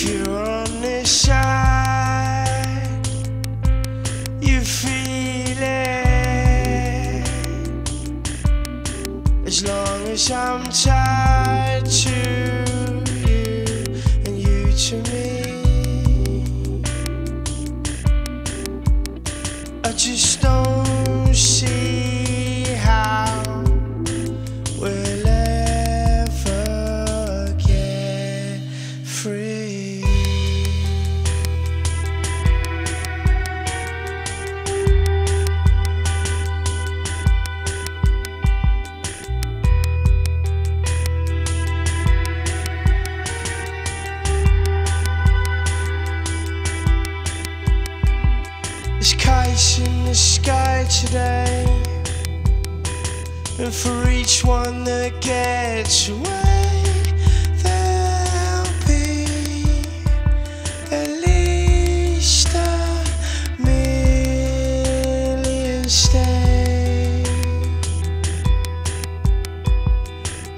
you're on this side, you feel it. As long as I'm tied to you and you to me, I just don't see how we'll ever get free. There's kites in the sky today, and for each one that gets away, there'll be at least a million stays.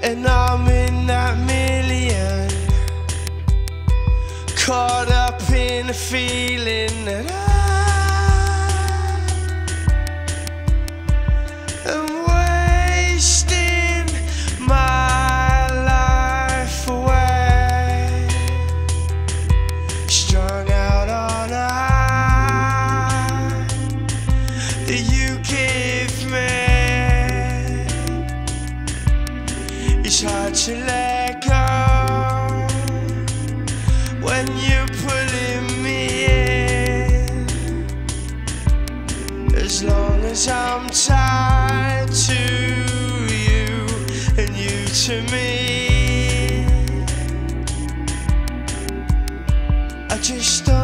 And I'm in that million, caught up in the feeling that you give me. It's hard to let go when you're pulling me in. As long as I'm tied to you and you to me, I just don't